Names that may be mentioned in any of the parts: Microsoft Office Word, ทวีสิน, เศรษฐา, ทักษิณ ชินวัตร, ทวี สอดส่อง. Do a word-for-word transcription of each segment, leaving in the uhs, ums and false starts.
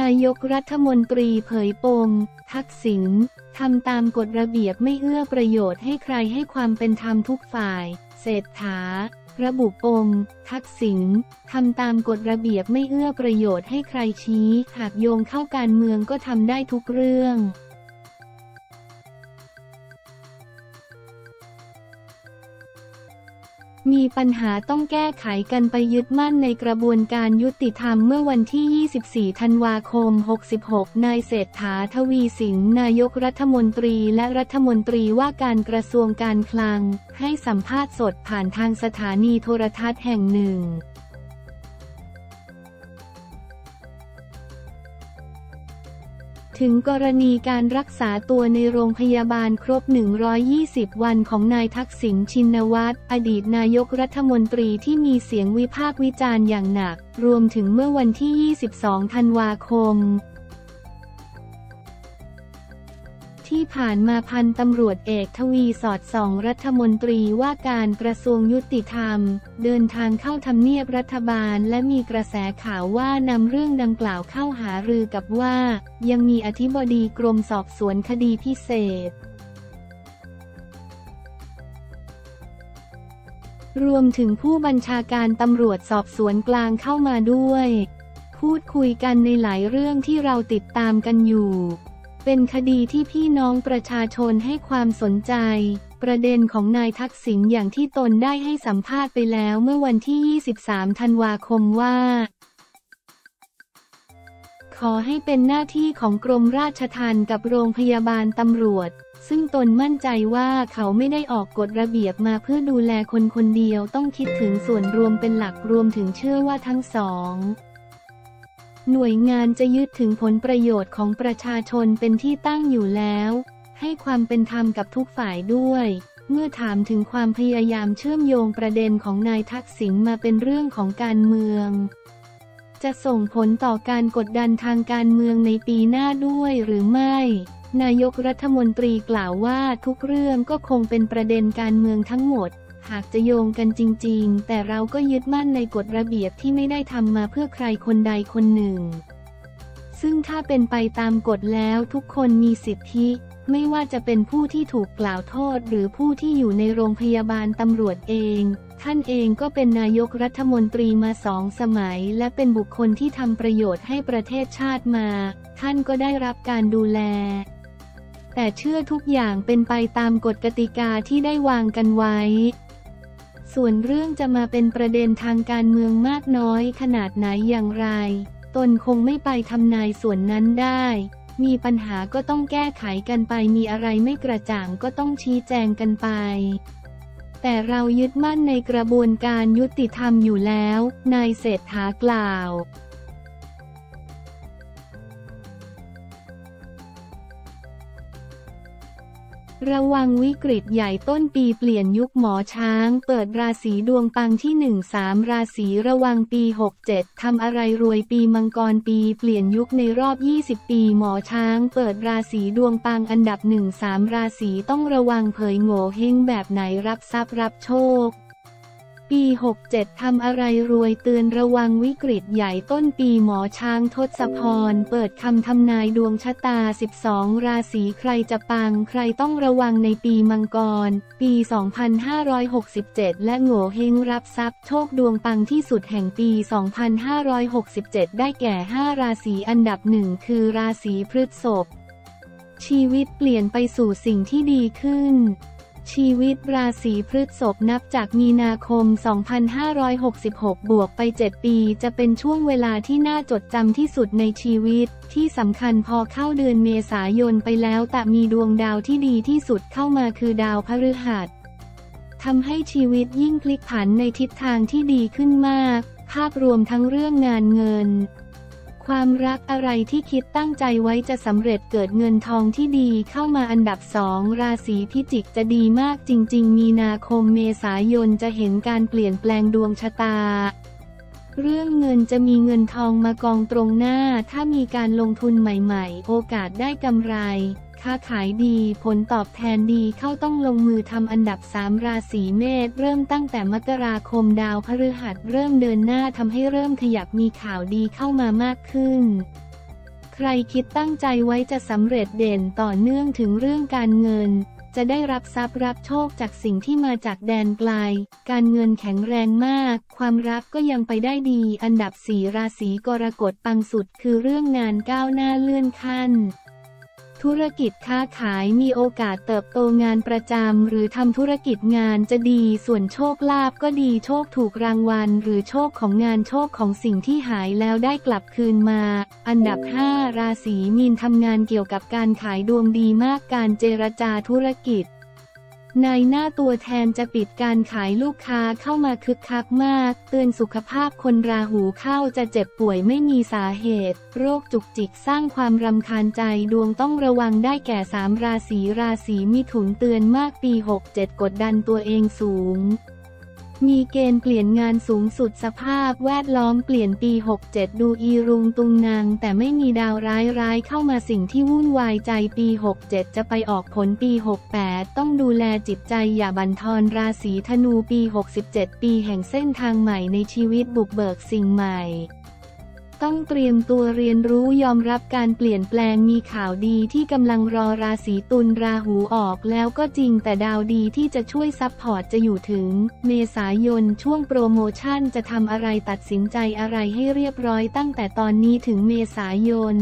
นายกรัฐมนตรีเผยปมทักษิณทำตามกฎระเบียบไม่เอื้อประโยชน์ให้ใครให้ความเป็นธรรมทุกฝ่ายเศรษฐาระบุปมทักษิณทำตามกฎระเบียบไม่เอื้อประโยชน์ให้ใครชี้หากโยงเข้าการเมืองก็ทำได้ทุกเรื่องมีปัญหาต้องแก้ไขกันไปยึดมั่นในกระบวนการยุติธรรมเมื่อวันที่ ยี่สิบสี่ ธันวาคม หกสิบหกนายเศรษฐา ทวีสินนายกรัฐมนตรีและรัฐมนตรีว่าการกระทรวงการคลังให้สัมภาษณ์สดผ่านทางสถานีโทรทัศน์แห่งหนึ่งถึงกรณีการรักษาตัวในโรงพยาบาลครบหนึ่งร้อยยี่สิบวันของนายทักษิณชินวัตรอดีตนายกรัฐมนตรีที่มีเสียงวิพากษ์วิจารณ์อย่างหนักรวมถึงเมื่อวันที่ ยี่สิบสอง ธันวาคมที่ผ่านมาพันตำรวจเอกทวีสอดส่องรัฐมนตรีว่าการกระทรวงยุติธรรมเดินทางเข้าทำเนียบรัฐบาลและมีกระแสข่าวว่านำเรื่องดังกล่าวเข้าหารือกับว่ายังมีอธิบดีกรมสอบสวนคดีพิเศษรวมถึงผู้บัญชาการตำรวจสอบสวนกลางเข้ามาด้วยพูดคุยกันในหลายเรื่องที่เราติดตามกันอยู่เป็นคดีที่พี่น้องประชาชนให้ความสนใจประเด็นของนายทักษิณอย่างที่ตนได้ให้สัมภาษณ์ไปแล้วเมื่อวันที่ ยี่สิบสาม ธันวาคมว่าขอให้เป็นหน้าที่ของกรมราชทัณฑ์กับโรงพยาบาลตำรวจซึ่งตนมั่นใจว่าเขาไม่ได้ออกกฎระเบียบมาเพื่อดูแลคนคนเดียวต้องคิดถึงส่วนรวมเป็นหลักรวมถึงเชื่อว่าทั้งสองหน่วยงานจะยึดถึงผลประโยชน์ของประชาชนเป็นที่ตั้งอยู่แล้วให้ความเป็นธรรมกับทุกฝ่ายด้วยเมื่อถามถึงความพยายามเชื่อมโยงประเด็นของนายทักษิณมาเป็นเรื่องของการเมืองจะส่งผลต่อการกดดันทางการเมืองในปีหน้าด้วยหรือไม่นายกรัฐมนตรีกล่าวว่าทุกเรื่องก็คงเป็นประเด็นการเมืองทั้งหมดหากจะโยงกันจริงๆแต่เราก็ยึดมั่นในกฎระเบียบที่ไม่ได้ทำมาเพื่อใครคนใดคนหนึ่งซึ่งถ้าเป็นไปตามกฎแล้วทุกคนมีสิทธิไม่ว่าจะเป็นผู้ที่ถูกกล่าวโทษหรือผู้ที่อยู่ในโรงพยาบาลตำรวจเองท่านเองก็เป็นนายกรัฐมนตรีมาสองสมัยและเป็นบุคคลที่ทำประโยชน์ให้ประเทศชาติมาท่านก็ได้รับการดูแลแต่เชื่อทุกอย่างเป็นไปตามกฎกติกาที่ได้วางกันไว้ส่วนเรื่องจะมาเป็นประเด็นทางการเมืองมากน้อยขนาดไหนอย่างไรตนคงไม่ไปทำนายส่วนนั้นได้มีปัญหาก็ต้องแก้ไขกันไปมีอะไรไม่กระจ่างก็ต้องชี้แจงกันไปแต่เรายึดมั่นในกระบวนการยุติธรรมอยู่แล้วนายเศรษฐากล่าวระวังวิกฤตใหญ่ต้นปีเปลี่ยนยุคหมอช้างเปิดราศีดวงปังที่ หนึ่ง สาม ราศีระวังปี หกเจ็ด ทำอะไรรวยปีมังกรปีเปลี่ยนยุคในรอบ ยี่สิบ ปีหมอช้างเปิดราศีดวงปังอันดับ หนึ่ง สาม ราศีต้องระวังเผยโง่เฮงแบบไหนรับทรัพย์รับโชคปี หกเจ็ด ทำอะไรรวยเตือนระวังวิกฤตใหญ่ต้นปีหมอช้างทศพรเปิดคำทำนายดวงชะตาสิบสองราศีใครจะปังใครต้องระวังในปีมังกรปี สองพันห้าร้อยหกสิบเจ็ด และโง่เฮงรับทรัพย์โชคดวงปังที่สุดแห่งปี สองพันห้าร้อยหกสิบเจ็ด ได้แก่ห้าราศีอันดับหนึ่งคือราศีพฤษภชีวิตเปลี่ยนไปสู่สิ่งที่ดีขึ้นชีวิตราศีพฤษภนับจากมีนาคม สองพันห้าร้อยหกสิบหก บวกไป เจ็ด ปีจะเป็นช่วงเวลาที่น่าจดจำที่สุดในชีวิตที่สำคัญพอเข้าเดือนเมษายนไปแล้วแต่มีดวงดาวที่ดีที่สุดเข้ามาคือดาวพฤหัสทำให้ชีวิตยิ่งพลิกผันในทิศทางที่ดีขึ้นมากภาพรวมทั้งเรื่องงานเงินความรักอะไรที่คิดตั้งใจไว้จะสำเร็จเกิดเงินทองที่ดีเข้ามาอันดับสองราศีพิจิกจะดีมากจริงๆมีนาคมเมษายนจะเห็นการเปลี่ยนแปลงดวงชะตาเรื่องเงินจะมีเงินทองมากองตรงหน้าถ้ามีการลงทุนใหม่ๆโอกาสได้กำไร ค้าขายดีผลตอบแทนดีเข้าต้องลงมือทำอันดับสามราศีเมษเริ่มตั้งแต่มกราคมดาวพฤหัสเริ่มเดินหน้าทำให้เริ่มขยับมีข่าวดีเข้ามามากขึ้นใครคิดตั้งใจไว้จะสำเร็จเด่นต่อเนื่องถึงเรื่องการเงินจะได้รับทรัพย์รับโชคจากสิ่งที่มาจากแดนไกลการเงินแข็งแรงมากความรักก็ยังไปได้ดีอันดับสี่ราศีกรกฎปังสุดคือเรื่องงานก้าวหน้าเลื่อนขั้นธุรกิจค้าขายมีโอกาสเติบโตงานประจำหรือทำธุรกิจงานจะดีส่วนโชคลาภก็ดีโชคถูกรางวัลหรือโชคของงานโชคของสิ่งที่หายแล้วได้กลับคืนมาอันดับห้าราศีมีนทำงานเกี่ยวกับการขายดวงดีมากการเจรจาธุรกิจนายหน้าตัวแทนจะปิดการขายลูกค้าเข้ามาคึกคักมากเตือนสุขภาพคนราหูเข้าจะเจ็บป่วยไม่มีสาเหตุโรคจุกจิกสร้างความรำคาญใจดวงต้องระวังได้แก่สามราศีราศีมิถุนเตือนมากปีหกเจ็ดกดดันตัวเองสูงมีเกณฑ์เปลี่ยนงานสูงสุดสภาพแวดล้อมเปลี่ยนปีหกเจ็ดดูอีรุงตุงนางแต่ไม่มีดาวร้ายร้ายเข้ามาสิ่งที่วุ่นวายใจปีหกเจ็ดจะไปออกผลปีหกแปดต้องดูแลจิตใจอย่าบั่นทอนราศีธนูปีหกเจ็ดปีแห่งเส้นทางใหม่ในชีวิตบุกเบิกสิ่งใหม่ต้องเตรียมตัวเรียนรู้ยอมรับการเปลี่ยนแปลงมีข่าวดีที่กำลังรอราศีตุลราหูออกแล้วก็จริงแต่ดาวดีที่จะช่วยซัพพอร์ตจะอยู่ถึงเมษายนช่วงโปรโมชั่นจะทำอะไรตัดสินใจอะไรให้เรียบร้อยตั้งแต่ตอนนี้ถึงเมษายน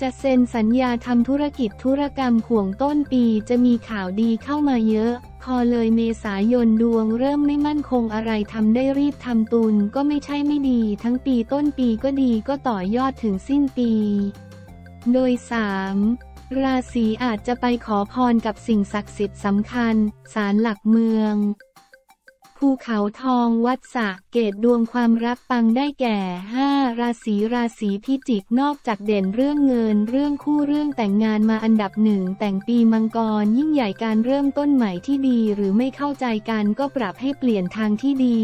จะเซ็นสัญญาทำธุรกิจธุรกรรมข่วงต้นปีจะมีข่าวดีเข้ามาเยอะพอเลยเมษายนดวงเริ่มไม่มั่นคงอะไรทำได้รีบทำตุลก็ไม่ใช่ไม่ดีทั้งปีต้นปีก็ดีก็ต่อยอดถึงสิ้นปีโดยสามราศีอาจจะไปขอพรกับสิ่งศักดิ์สิทธิ์สำคัญศาลหลักเมืองภูเขาทองวัดสะเกตดวงความรักปังได้แก่ห้าราศีราศีพิจิกนอกจากเด่นเรื่องเงินเรื่องคู่เรื่องแต่งงานมาอันดับหนึ่งแต่งปีมังกรยิ่งใหญ่การเริ่มต้นใหม่ที่ดีหรือไม่เข้าใจกันก็ปรับให้เปลี่ยนทางที่ดี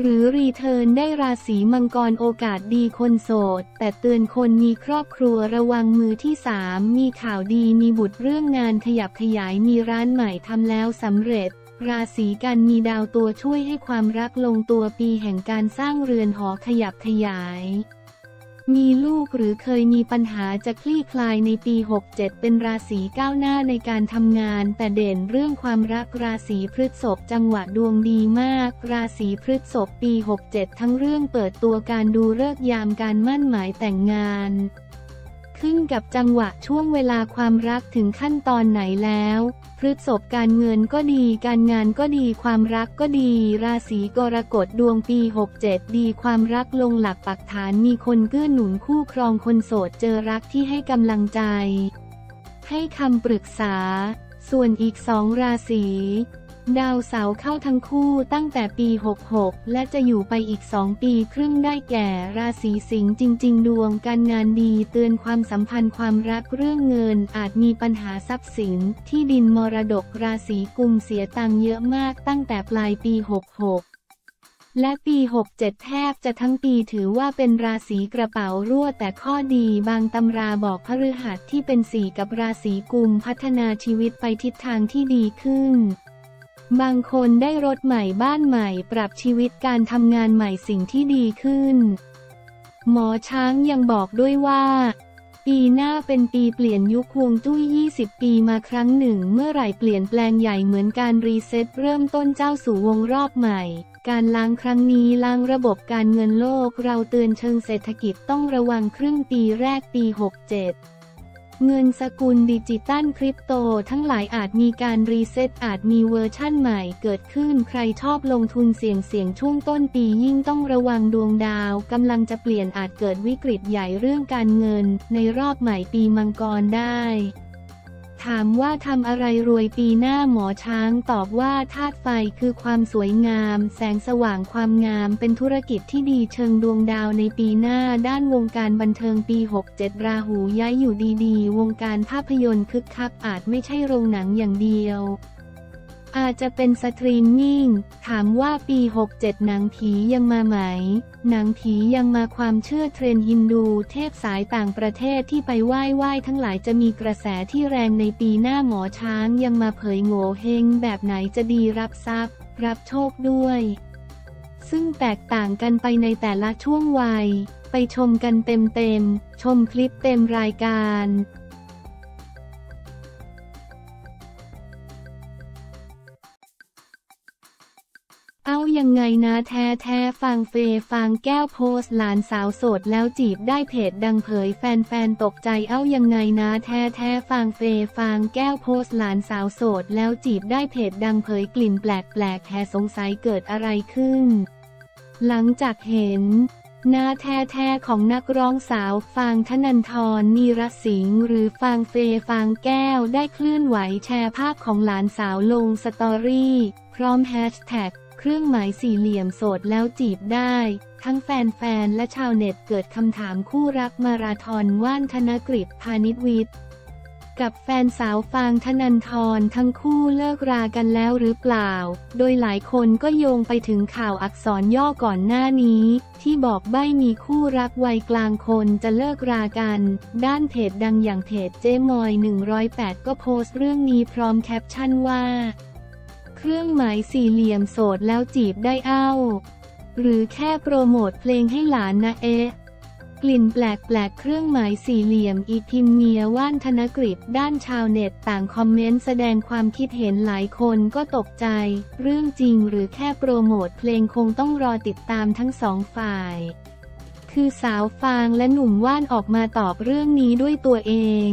หรือรีเทิร์นได้ราศีมังกรโอกาสดีคนโสดแต่เตือนคนมีครอบครัวระวังมือที่สามมีข่าวดีมีบุตรเรื่องงานขยับขยายมีร้านใหม่ทำแล้วสำเร็จราศีกันมีดาวตัวช่วยให้ความรักลงตัวปีแห่งการสร้างเรือนหอขยับขยายมีลูกหรือเคยมีปัญหาจะคลี่คลายในปีหกเจ็ดเป็นราศีก้าวหน้าในการทำงานแต่เด่นเรื่องความรักราศีพฤษภจังหวะดวงดีมากราศีพฤษภปีหกเจ็ดทั้งเรื่องเปิดตัวการดูฤกษ์ยามการมั่นหมายแต่งงานขึ้นกับจังหวะช่วงเวลาความรักถึงขั้นตอนไหนแล้วพฤษภการเงินก็ดีการงานก็ดีความรักก็ดีราศีกรกฎดวงปีหกเจ็ดดีความรักลงหลักปักฐานมีคนเกื้อหนุนคู่ครองคนโสดเจอรักที่ให้กำลังใจให้คำปรึกษาส่วนอีกสองราศีดาวเสาร์เข้าทั้งคู่ตั้งแต่ปีหกหกและจะอยู่ไปอีกสองปีครึ่งได้แก่ราศีสิงห์จริงๆดวงการงานดีเตือนความสัมพันธ์ความรักเรื่องเงินอาจมีปัญหาทรัพย์สินที่ดินมรดกราศีกุมเสียตังค์เยอะมากตั้งแต่ปลายปีหกหกและปีหกเจ็ดแทบจะทั้งปีถือว่าเป็นราศีกระเป๋ารั่วแต่ข้อดีบางตำราบอกพฤหัสที่เป็นสี่กับราศีกุมพัฒนาชีวิตไปทิศทางที่ดีขึ้นบางคนได้รถใหม่บ้านใหม่ปรับชีวิตการทำงานใหม่สิ่งที่ดีขึ้นหมอช้างยังบอกด้วยว่าปีหน้าเป็นปีเปลี่ยนยุคฮวงจุ้ยยี่สิบปีมาครั้งหนึ่งเมื่อไหร่เปลี่ยนแปลงใหญ่เหมือนการรีเซ็ตเริ่มต้นเจ้าสู่วงรอบใหม่การล้างครั้งนี้ล้างระบบการเงินโลกเราเตือนเชิงเศรษฐกิจต้องระวังครึ่งปีแรกปีหกเจ็ดเงินสกุลดิจิตัลคริปโตทั้งหลายอาจมีการรีเซ็ตอาจมีเวอร์ชั่นใหม่เกิดขึ้นใครชอบลงทุนเสี่ยงเสี่ยงช่วงต้นปียิ่งต้องระวังดวงดาวกำลังจะเปลี่ยนอาจเกิดวิกฤตใหญ่เรื่องการเงินในรอบใหม่ปีมังกรได้ถามว่าทำอะไรรวยปีหน้าหมอช้างตอบว่าธาตุไฟคือความสวยงามแสงสว่างความงามเป็นธุรกิจที่ดีเชิงดวงดาวในปีหน้าด้านวงการบันเทิงปีหกเจ็ดราหูย้ายอยู่ดีๆวงการภาพยนตร์คึกคักอาจไม่ใช่โรงหนังอย่างเดียว อาจจะเป็นสตรีมมิ่งถามว่าปีหกเจ็ดหนังผียังมาไหมหนังผียังมาความเชื่อเทรนด์ฮินดูเทพสายต่างประเทศที่ไปไหว้ไหว้ทั้งหลายจะมีกระแสที่แรงในปีหน้าหมอช้างยังมาเผยโง่เฮงแบบไหนจะดีรับทรัพย์รับโชคด้วยซึ่งแตกต่างกันไปในแต่ละช่วงวัยไปชมกันเต็มๆชมคลิปเต็มรายการเอายังไงนะแท้แท้ฟางเฟย์ฟางแก้วโพสต์หลานสาวโสดแล้วจีบได้เพจดังเผยแฟนๆตกใจเอายังไงนะแท้แท้ฟางเฟย์ฟางแก้วโพสต์หลานสาวโสดแล้วจีบได้เพจดังเผยกลิ่นแปลกๆแห่สงสัยเกิดอะไรขึ้นหลังจากเห็นน้าแท้ๆของนักร้องสาวฟางธนันทร นีรสิงห์หรือฟางเฟย์ฟางแก้วได้เคลื่อนไหวแชร์ภาพของหลานสาวลงสตอรี่พร้อมแฮชแท็กเครื่องหมายสี่เหลี่ยมโสดแล้วจีบได้ทั้งแฟนๆและชาวเน็ตเกิดคำถามคู่รักมาราธอนว่านธนกฤษ พานิชวิทย์กับแฟนสาวฟางธนันทรทั้งคู่เลิกรากันแล้วหรือเปล่าโดยหลายคนก็โยงไปถึงข่าวอักษรย่อก่อนหน้านี้ที่บอกใบ้มีคู่รักวัยกลางคนจะเลิกรากันด้านเพจดังอย่างเพจเจมอยหนึ่งศูนย์แปดก็โพสต์เรื่องนี้พร้อมแคปชั่นว่าเครื่องหมายสี่เหลี่ยมโสดแล้วจีบได้เอ้าหรือแค่โปรโมทเพลงให้หลานนะเอ๊ะกลิ่นแปลกๆเครื่องหมายสี่เหลี่ยมอีพิมเมียว่านธนกฤษด้านชาวเน็ตต่างคอมเมนต์แสดงความคิดเห็นหลายคนก็ตกใจเรื่องจริงหรือแค่โปรโมทเพลงคงต้องรอติดตามทั้งสองฝ่ายคือสาวฟางและหนุ่มว่านออกมาตอบเรื่องนี้ด้วยตัวเอง